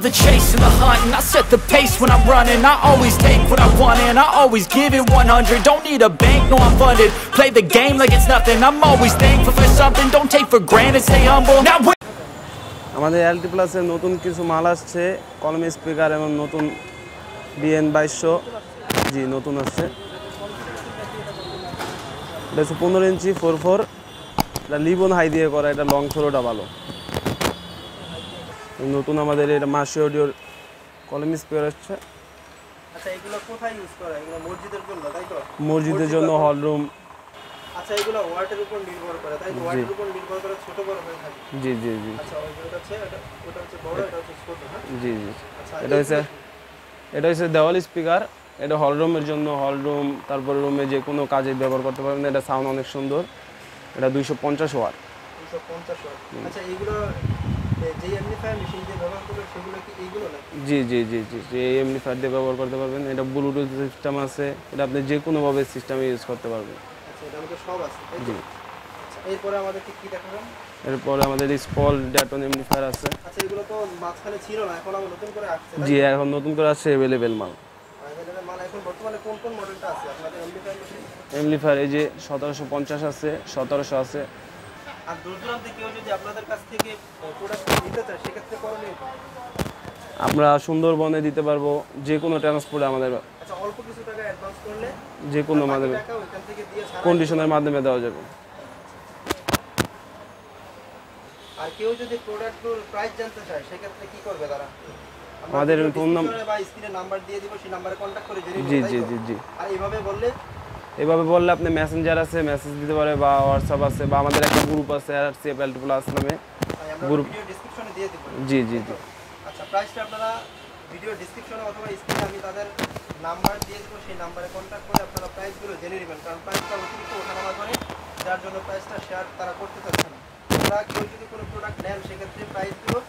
love the chase and the hunt, and I set the pace when I'm running. I always take what I want and I always give it 100. Don't need a bank, no I'm funded. Play the game like it's nothing. I'm always thankful for something. Don't take for granted, stay humble. Now we আমাদের LT+ এর নতুন কিছু মাল আসছে, কলম speaker এবং নতুন BN2200 জি নতুন আসছে। এটা 15 ইঞ্চি 44 এটা লিবন হাই দিয়ে করা, এটা লং থ্রোটা ভালো। নতুন আমাদের এটা মাসি অডিওর কলম স্পিকার আসছে। আচ্ছা এগুলো কোথায় ইউজ করা? এগুলো মসজিদের জন্য, তাই তো? মসজিদের জন্য হল রুম। আচ্ছা এগুলো ওয়াটের উপর নির্ভর করে, তাই তো? ওয়াটের উপর নির্ভর করে ছোট বড় হয় থাকে। জি জি জি। আচ্ছা ওইটা আছে, ওটা হচ্ছে বড়, এটা হচ্ছে ছোট, হ্যাঁ? জি জি। আচ্ছা এটা হচ্ছে দেওয়াল স্পিকার, এটা হল রুমের জন্য, হল রুম তারপর রুমে যে কোনো কাজে ব্যবহার করতে পারবেন। এটা সাউন্ড অনেক সুন্দর, এটা 250 ওয়াট। 250 ওয়াট। আচ্ছা এইগুলো যেই এমপ্লিফায়ার মেশিন দিয়ে ব্যবহার করতে সেগুলো কি এইগুলো না? জি জি জি জি এই এমপ্লিফায়ার দিয়ে ব্যবহার করতে পারবেন। এটা ব্লুটুথ সিস্টেম আছে, এটা আপনি যে কোনো ভাবে সিস্টেমে ইউজ করতে পারবেন। আচ্ছা এটা আমাদের সব আছে, তাই তো? আচ্ছা এরপর আমাদের কি দেখাবেন? এরপর আমাদের স্পল ড্যাটন এমপ্লিফায়ার আছে। আচ্ছা এগুলো তো মাঝখানে ছিল না, এখন আমরা নতুন করে আসছে। জি এখন নতুন করে আসছে अवेलेबल মাল। अवेलेबल মাল এখন বর্তমানে কোন কোন মডেলটা আছে আপনাদের এমপ্লিফায়ার মেশিন? এমপ্লিফায়ার এই যে 1750 আছে, 1700 আছে। আর দূরদূরান্ত থেকে যদি আপনাদের কাছ থেকে প্রোডাক্ট নিতে চায় সেক্ষেত্রে করণীয়? আমরা সুন্দরবনে দিতে পারবো, যে কোনো ট্রান্সপোর্টে আমাদের। আচ্ছা অল্প কিছু টাকা অ্যাডভান্স করলে যে কোনো মাধ্যমে এখান থেকে দিয়ে কন্ডিশনের মাধ্যমে দেওয়া যাবে। আর কেউ যদি প্রোডাক্টের প্রাইস জানতে চায় সেক্ষেত্রে কি করবে তারা? আমাদের ফোন নাম্বার বা স্ক্রিনে নাম্বার দিয়ে দিব, সেই নম্বরে কন্টাক্ট করে জেনে নিতে পারবে। জি জি জি। আর এভাবে বললে আপনি মেসেঞ্জার আছে, মেসেজ দিতে পারে, বা হোয়াটসঅ্যাপ আছে, বা আমাদের একটা গ্রুপ আছে RCF LT+ নামে। আমরা ভিডিও ডেসক্রিপশনে দিয়ে দেব। জি জি জি। আচ্ছা প্রাইসটা আপনারা ভিডিও ডেসক্রিপশনে অথবা স্ক্রিনে আমি তাদের নাম্বার দিয়ে দেব, সেই নম্বরে কন্টাক্ট করে আপনারা প্রাইসগুলো জেনে নেবেন, কারণ প্রাইসটা অতিরিক্ত ওঠানামা করে, যার জন্য প্রাইসটা শেয়ার তারা করতে চাচ্ছে না। তারা কেউ যদি কোনো প্রোডাক্ট নেন সেক্ষেত্রে প্রাইসগুলো